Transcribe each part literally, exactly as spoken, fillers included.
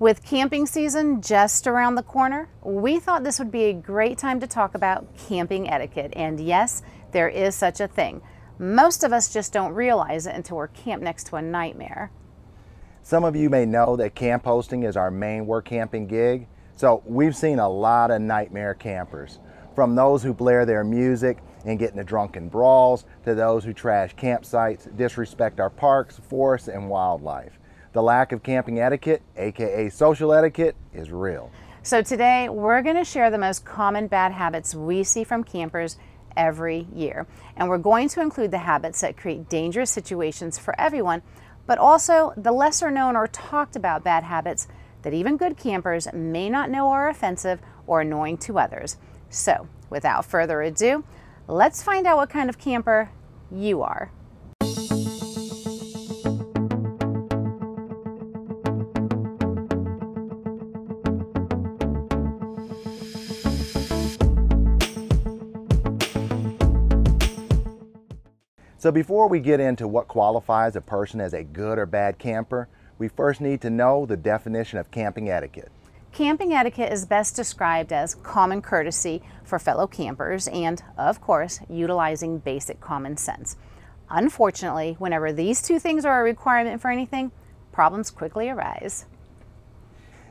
With camping season just around the corner, we thought this would be a great time to talk about camping etiquette. And yes, there is such a thing. Most of us just don't realize it until we're camped next to a nightmare. Some of you may know that camp hosting is our main work camping gig. So we've seen a lot of nightmare campers, from those who blare their music and get into drunken brawls, to those who trash campsites, disrespect our parks, forests, and wildlife. The lack of camping etiquette, aka social etiquette, is real. So today we're going to share the most common bad habits we see from campers every year. And we're going to include the habits that create dangerous situations for everyone, but also the lesser known or talked about bad habits that even good campers may not know are offensive or annoying to others. So without further ado, let's find out what kind of camper you are. So before we get into what qualifies a person as a good or bad camper, we first need to know the definition of camping etiquette. Camping etiquette is best described as common courtesy for fellow campers and, of course, utilizing basic common sense. Unfortunately, whenever these two things are a requirement for anything, problems quickly arise.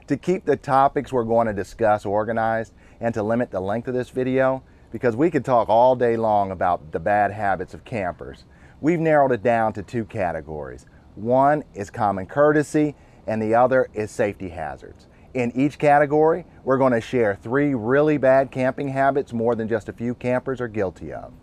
To keep the topics we're going to discuss organized and to limit the length of this video, because we could talk all day long about the bad habits of campers, we've narrowed it down to two categories. One is common courtesy and the other is safety hazards. In each category, we're going to share three really bad camping habits more than just a few campers are guilty of.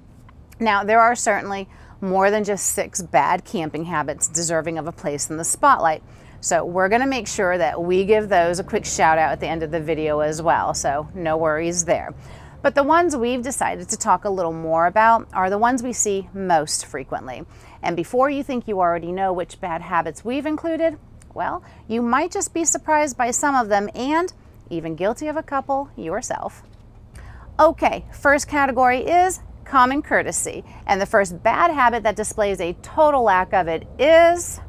Now, there are certainly more than just six bad camping habits deserving of a place in the spotlight. So we're going to make sure that we give those a quick shout out at the end of the video as well. So no worries there. But the ones we've decided to talk a little more about are the ones we see most frequently. And before you think you already know which bad habits we've included, well, you might just be surprised by some of them and even guilty of a couple yourself. Okay, first category is common courtesy. And the first bad habit that displays a total lack of it is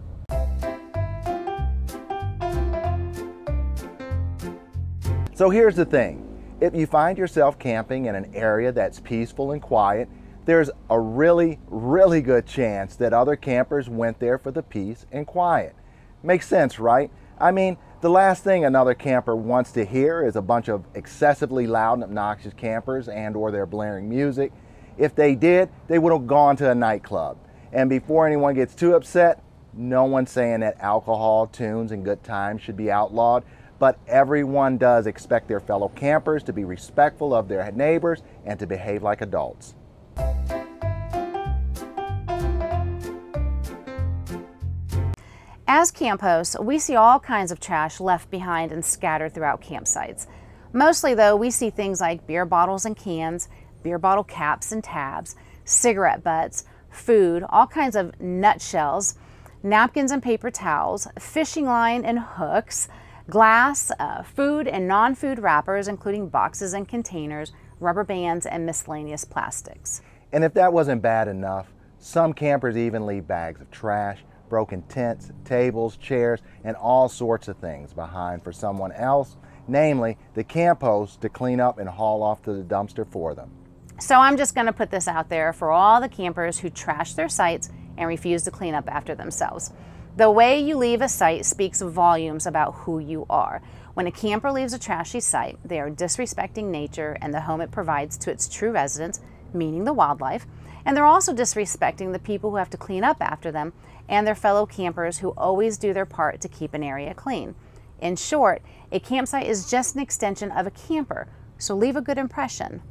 So here's the thing. If you find yourself camping in an area that's peaceful and quiet, there's a really, really good chance that other campers went there for the peace and quiet. Makes sense, right? I mean, the last thing another camper wants to hear is a bunch of excessively loud and obnoxious campers and or their blaring music. If they did, they would have gone to a nightclub. And before anyone gets too upset, no one's saying that alcohol, tunes, and good times should be outlawed. But everyone does expect their fellow campers to be respectful of their neighbors and to behave like adults. As camp hosts, we see all kinds of trash left behind and scattered throughout campsites. Mostly though, we see things like beer bottles and cans, beer bottle caps and tabs, cigarette butts, food, all kinds of nutshells, napkins and paper towels, fishing line and hooks, glass, uh, food and non-food wrappers, including boxes and containers, rubber bands, and miscellaneous plastics. And if that wasn't bad enough, some campers even leave bags of trash, broken tents, tables, chairs, and all sorts of things behind for someone else, namely the camp host, to clean up and haul off to the dumpster for them. So I'm just going to put this out there for all the campers who trash their sites and refuse to clean up after themselves. The way you leave a site speaks volumes about who you are. When a camper leaves a trashy site, they are disrespecting nature and the home it provides to its true residents, meaning the wildlife, and they're also disrespecting the people who have to clean up after them and their fellow campers who always do their part to keep an area clean. In short, a campsite is just an extension of a camper, so leave a good impression.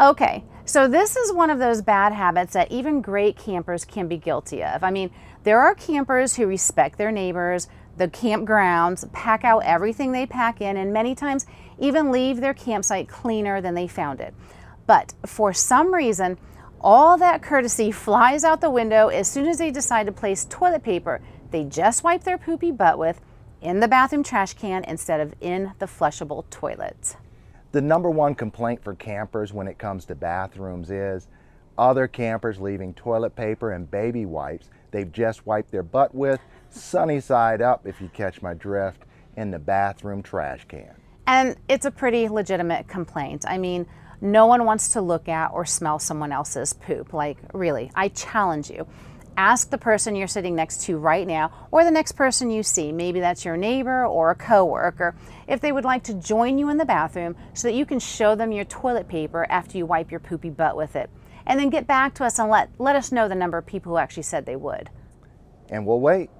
Okay. So this is one of those bad habits that even great campers can be guilty of. I mean, there are campers who respect their neighbors, the campgrounds, pack out everything they pack in, and many times even leave their campsite cleaner than they found it. But for some reason, all that courtesy flies out the window as soon as they decide to place toilet paper they just wiped their poopy butt with in the bathroom trash can instead of in the flushable toilet. The number one complaint for campers when it comes to bathrooms is, Other campers leaving toilet paper and baby wipes they've just wiped their butt with, sunny side up if you catch my drift, in the bathroom trash can. And it's a pretty legitimate complaint. I mean, no one wants to look at or smell someone else's poop. Like, really, I challenge you. Ask the person you're sitting next to right now, or the next person you see, maybe that's your neighbor or a coworker, if they would like to join you in the bathroom so that you can show them your toilet paper after you wipe your poopy butt with it. And then get back to us and let, let us know the number of people who actually said they would. And we'll wait.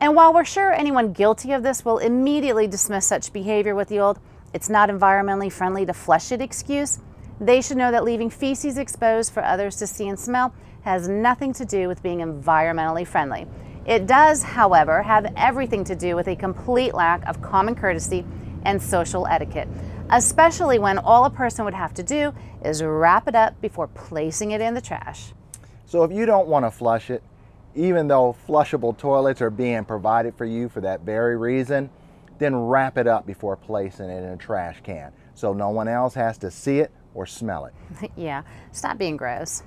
And while we're sure anyone guilty of this will immediately dismiss such behavior with the old, "it's not environmentally friendly to flush it" excuse, they should know that leaving feces exposed for others to see and smell has nothing to do with being environmentally friendly. It does, however, have everything to do with a complete lack of common courtesy and social etiquette, especially when all a person would have to do is wrap it up before placing it in the trash. So if you don't want to flush it, even though flushable toilets are being provided for you for that very reason, then wrap it up before placing it in a trash can so no one else has to see it or smell it. Yeah, stop being gross.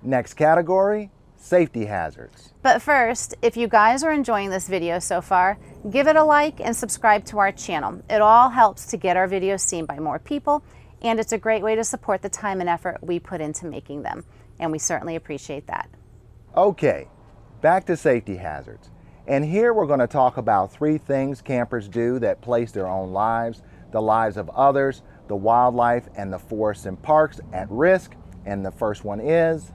Next category, safety hazards. But first, if you guys are enjoying this video so far, give it a like and subscribe to our channel. It all helps to get our videos seen by more people, and it's a great way to support the time and effort we put into making them, and we certainly appreciate that. Okay, back to safety hazards. And here we're going to talk about three things campers do that place their own lives, the lives of others, the wildlife, and the forests and parks at risk. And the first one is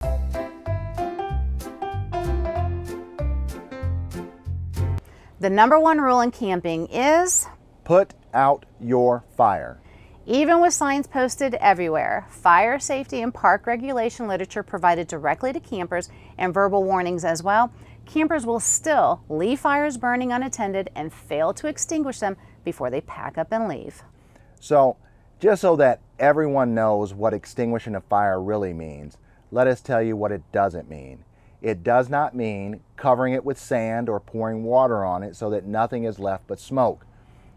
the number one rule in camping is put out your fire. Even with signs posted everywhere, fire safety and park regulation literature provided directly to campers and verbal warnings as well, campers will still leave fires burning unattended and fail to extinguish them before they pack up and leave. So, just so that everyone knows what extinguishing a fire really means, let us tell you what it doesn't mean. It does not mean covering it with sand or pouring water on it so that nothing is left but smoke.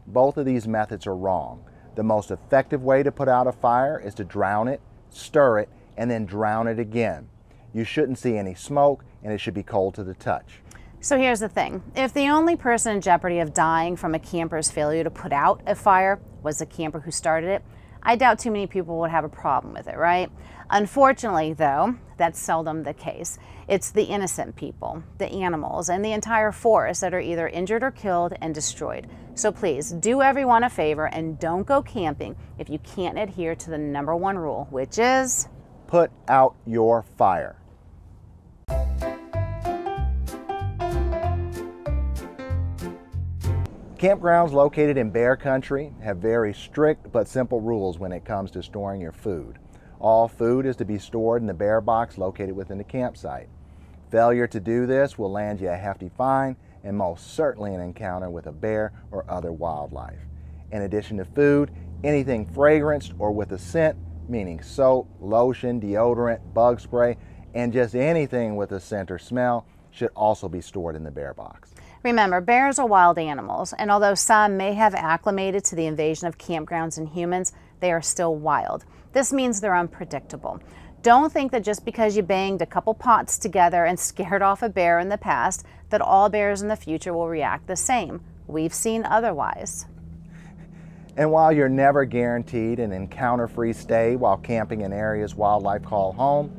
Both of these methods are wrong. The most effective way to put out a fire is to drown it, stir it, and then drown it again. You shouldn't see any smoke, and it should be cold to the touch. So here's the thing. If the only person in jeopardy of dying from a camper's failure to put out a fire was the camper who started it, I doubt too many people would have a problem with it, right? Unfortunately, though, that's seldom the case. It's the innocent people, the animals, and the entire forest that are either injured or killed and destroyed. So please, do everyone a favor and don't go camping if you can't adhere to the number one rule, which is put out your fire. Campgrounds located in bear country have very strict but simple rules when it comes to storing your food. All food is to be stored in the bear box located within the campsite. Failure to do this will land you a hefty fine and most certainly an encounter with a bear or other wildlife. In addition to food, anything fragranced or with a scent, meaning soap, lotion, deodorant, bug spray, and just anything with a scent or smell, should also be stored in the bear box. Remember, bears are wild animals, and although some may have acclimated to the invasion of campgrounds and humans, they are still wild. This means they're unpredictable. Don't think that just because you banged a couple pots together and scared off a bear in the past, that all bears in the future will react the same. We've seen otherwise. And while you're never guaranteed an encounter-free stay while camping in areas wildlife call home,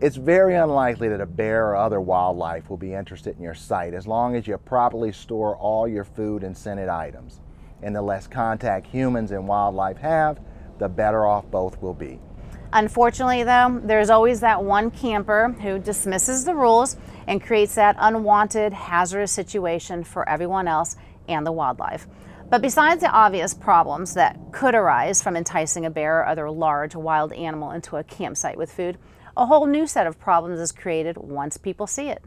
it's very unlikely that a bear or other wildlife will be interested in your site as long as you properly store all your food and scented items. And the less contact humans and wildlife have, the better off both will be. Unfortunately though, there's always that one camper who dismisses the rules and creates that unwanted, hazardous situation for everyone else and the wildlife. But besides the obvious problems that could arise from enticing a bear or other large wild animal into a campsite with food, a whole new set of problems is created once people see it.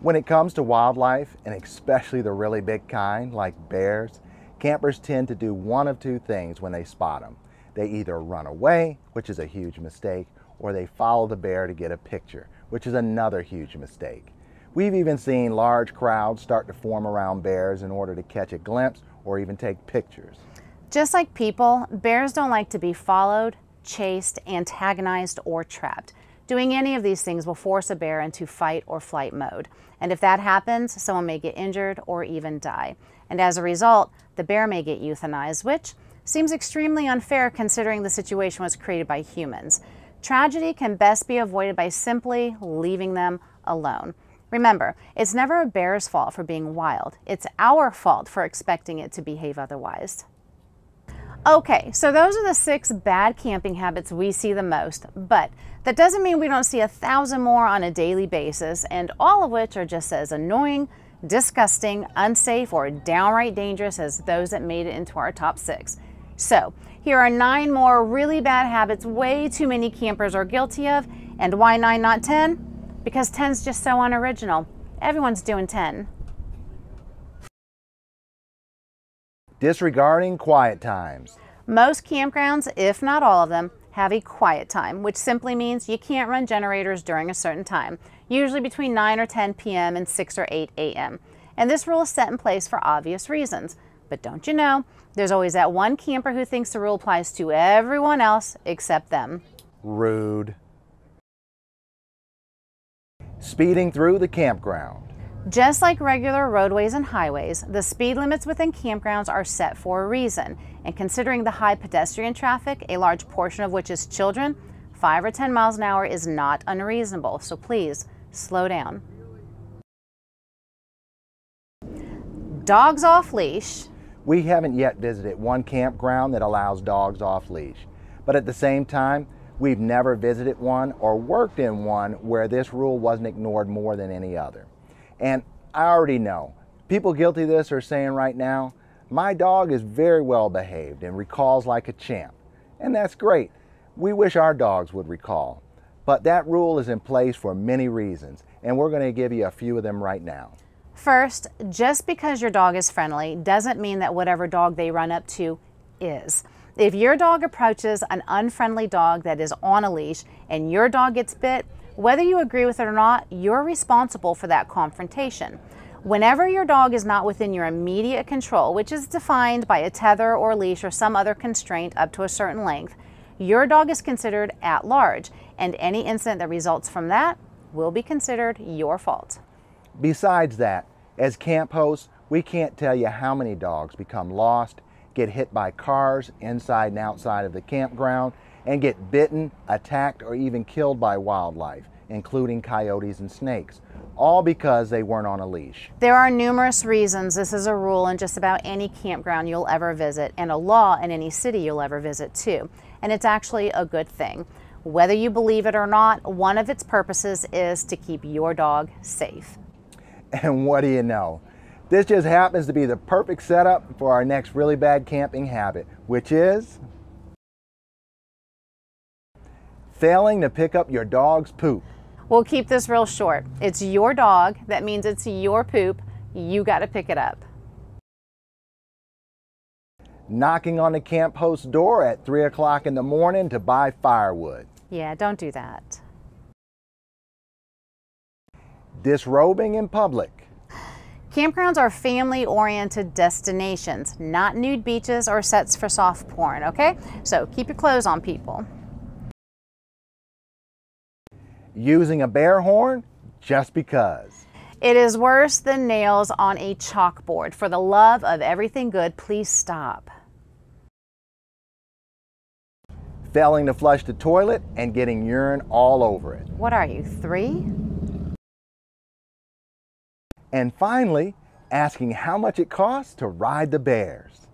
When it comes to wildlife, and especially the really big kind like bears, campers tend to do one of two things when they spot them. They either run away, which is a huge mistake, or they follow the bear to get a picture, which is another huge mistake. We've even seen large crowds start to form around bears in order to catch a glimpse or even take pictures. Just like people, bears don't like to be followed, chased, antagonized, or trapped. Doing any of these things will force a bear into fight or flight mode. And if that happens, someone may get injured or even die. And as a result, the bear may get euthanized, which seems extremely unfair considering the situation was created by humans. Tragedy can best be avoided by simply leaving them alone. Remember, it's never a bear's fault for being wild. It's our fault for expecting it to behave otherwise. Okay, so those are the six bad camping habits we see the most, but that doesn't mean we don't see a thousand more on a daily basis, and all of which are just as annoying, disgusting, unsafe, or downright dangerous as those that made it into our top six. So here are nine more really bad habits way too many campers are guilty of, and why nine not ten? Because ten's just so unoriginal. Everyone's doing ten. Disregarding quiet times. Most campgrounds, if not all of them, have a quiet time, which simply means you can't run generators during a certain time, usually between nine or ten p m and six or eight a m And this rule is set in place for obvious reasons. But don't you know, there's always that one camper who thinks the rule applies to everyone else except them. Rude. Speeding through the campground. Just like regular roadways and highways, the speed limits within campgrounds are set for a reason, and considering the high pedestrian traffic, a large portion of which is children, five or ten miles an hour is not unreasonable, so please slow down. Dogs off leash. We haven't yet visited one campground that allows dogs off leash, but at the same time, we've never visited one or worked in one where this rule wasn't ignored more than any other. And I already know, people guilty of this are saying right now, my dog is very well behaved and recalls like a champ. And that's great. We wish our dogs would recall. But that rule is in place for many reasons, and we're going to give you a few of them right now. First, just because your dog is friendly doesn't mean that whatever dog they run up to is. If your dog approaches an unfriendly dog that is on a leash and your dog gets bit, whether you agree with it or not, you're responsible for that confrontation. Whenever your dog is not within your immediate control, which is defined by a tether or leash or some other constraint up to a certain length, your dog is considered at large, and any incident that results from that will be considered your fault. Besides that, as camp hosts, we can't tell you how many dogs become lost, get hit by cars inside and outside of the campground, and get bitten, attacked, or even killed by wildlife, including coyotes and snakes, all because they weren't on a leash. There are numerous reasons this is a rule in just about any campground you'll ever visit, and a law in any city you'll ever visit too. And it's actually a good thing. Whether you believe it or not, one of its purposes is to keep your dog safe. And what do you know? This just happens to be the perfect setup for our next really bad camping habit, which is failing to pick up your dog's poop. We'll keep this real short. It's your dog. That means it's your poop. You got to pick it up. Knocking on the camp host's door at three o'clock in the morning to buy firewood. Yeah, don't do that. Disrobing in public. Campgrounds are family-oriented destinations, not nude beaches or sets for soft porn, okay? So keep your clothes on, people. Using a bear horn just because. It is worse than nails on a chalkboard. For the love of everything good, please stop. Failing to flush the toilet and getting urine all over it. What are you, three? And finally, asking how much it costs to ride the bears.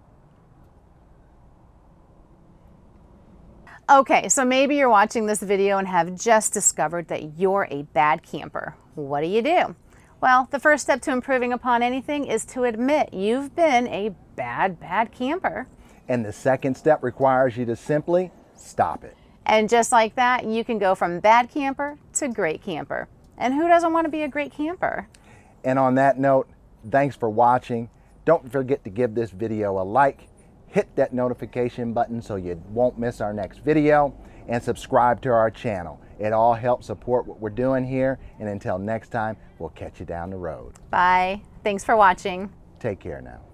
Okay, so maybe you're watching this video and have just discovered that you're a bad camper. What do you do? Well, the first step to improving upon anything is to admit you've been a bad, bad camper. And the second step requires you to simply stop it. And just like that, you can go from bad camper to great camper. And who doesn't want to be a great camper? And on that note, thanks for watching. Don't forget to give this video a like. hit that notification button so you won't miss our next video, and subscribe to our channel. It all helps support what we're doing here, and until next time, we'll catch you down the road. Bye. Thanks for watching. Take care now.